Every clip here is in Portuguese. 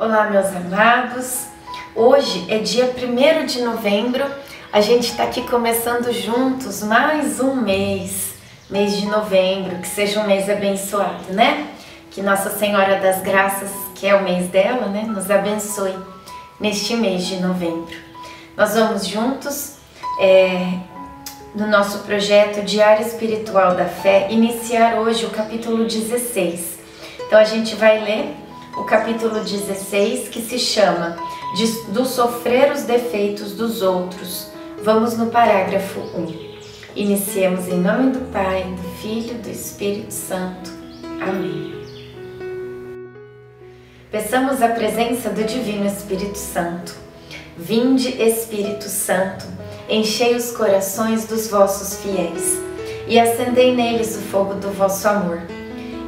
Olá, meus amados, hoje é dia 1º de novembro, a gente está aqui começando juntos mais um mês de novembro, que seja um mês abençoado, né? Que Nossa Senhora das Graças, que é o mês dela, né, nos abençoe neste mês de novembro. Nós vamos juntos no nosso projeto Diário Espiritual da Fé, iniciar hoje o capítulo 16. Então a gente vai ler o capítulo 16, que se chama Do Sofrer os Defeitos dos Outros. Vamos no parágrafo 1. Iniciemos em nome do Pai, do Filho e do Espírito Santo. Amém. Peçamos a presença do Divino Espírito Santo. Vinde, Espírito Santo, enchei os corações dos vossos fiéis e acendei neles o fogo do vosso amor.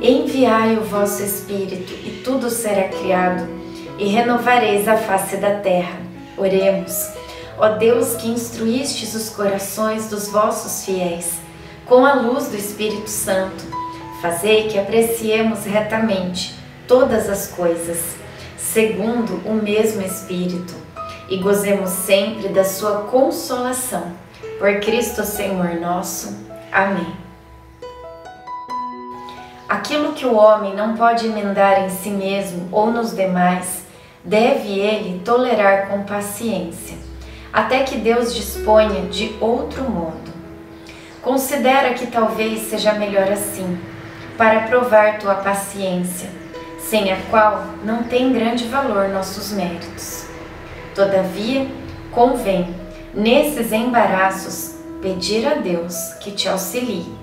Enviai o vosso Espírito e tudo será criado, e renovareis a face da terra. Oremos. Ó Deus, que instruístes os corações dos vossos fiéis com a luz do Espírito Santo, fazei que apreciemos retamente todas as coisas, segundo o mesmo Espírito, e gozemos sempre da sua consolação. Por Cristo Senhor nosso. Amém. Aquilo que o homem não pode emendar em si mesmo ou nos demais, deve ele tolerar com paciência, até que Deus disponha de outro modo. Considera que talvez seja melhor assim, para provar tua paciência, sem a qual não tem grande valor nossos méritos. Todavia, convém, nesses embaraços, pedir a Deus que te auxilie,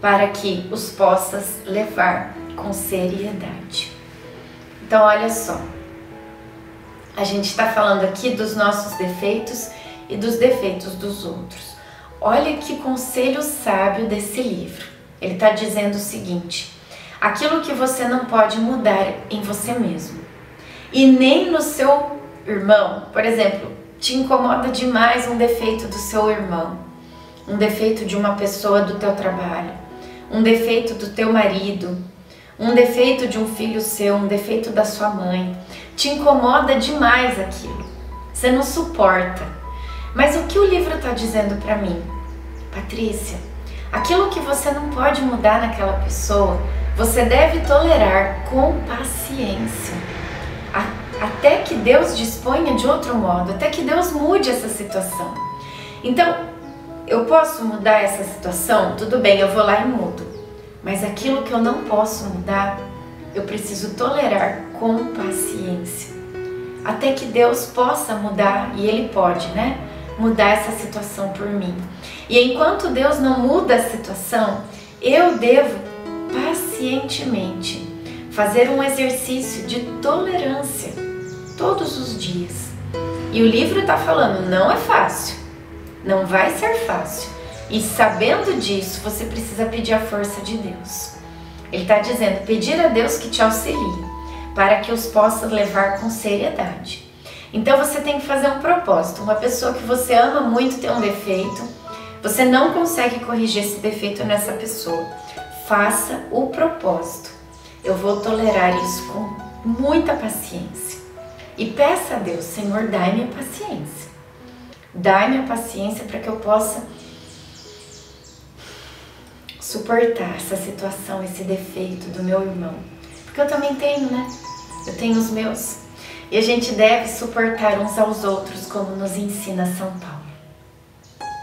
para que os possas levar com seriedade. Então, olha só, a gente está falando aqui dos nossos defeitos e dos defeitos dos outros. Olha que conselho sábio desse livro. Ele está dizendo o seguinte: aquilo que você não pode mudar em você mesmo, e nem no seu irmão. Por exemplo, te incomoda demais um defeito do seu irmão, um defeito de uma pessoa do teu trabalho, um defeito do teu marido, um defeito de um filho seu, um defeito da sua mãe. Te incomoda demais aquilo, você não suporta. Mas o que o livro está dizendo para mim? Patrícia, aquilo que você não pode mudar naquela pessoa, você deve tolerar com paciência, até que Deus disponha de outro modo, até que Deus mude essa situação. Então, eu posso mudar essa situação? Tudo bem, eu vou lá e mudo. Mas aquilo que eu não posso mudar, eu preciso tolerar com paciência, até que Deus possa mudar, e Ele pode, né? Mudar essa situação por mim. E enquanto Deus não muda a situação, eu devo pacientemente fazer um exercício de tolerância todos os dias. E o livro está falando, não é fácil. Não vai ser fácil. E sabendo disso, você precisa pedir a força de Deus. Ele está dizendo, pedir a Deus que te auxilie, para que os possas levar com seriedade. Então você tem que fazer um propósito. Uma pessoa que você ama muito tem um defeito, você não consegue corrigir esse defeito nessa pessoa. Faça o propósito. Eu vou tolerar isso com muita paciência. E peça a Deus, Senhor, dai-me a paciência. Dai-me a paciência para que eu possa suportar essa situação, esse defeito do meu irmão. Porque eu também tenho, né? Eu tenho os meus. E a gente deve suportar uns aos outros, como nos ensina São Paulo.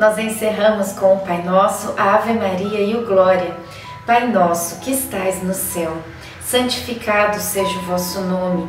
Nós encerramos com o Pai Nosso, a Ave Maria e o Glória. Pai Nosso, que estais no céu, santificado seja o vosso nome.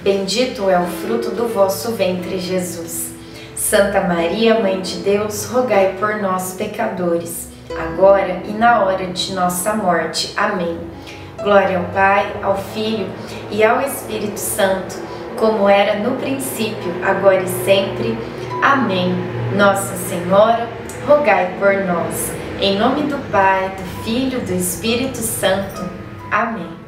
bendito é o fruto do vosso ventre, Jesus. Santa Maria, Mãe de Deus, rogai por nós, pecadores, agora e na hora de nossa morte. Amém. Glória ao Pai, ao Filho e ao Espírito Santo, como era no princípio, agora e sempre. Amém. Nossa Senhora, rogai por nós. Em nome do Pai, do Filho e do Espírito Santo. Amém.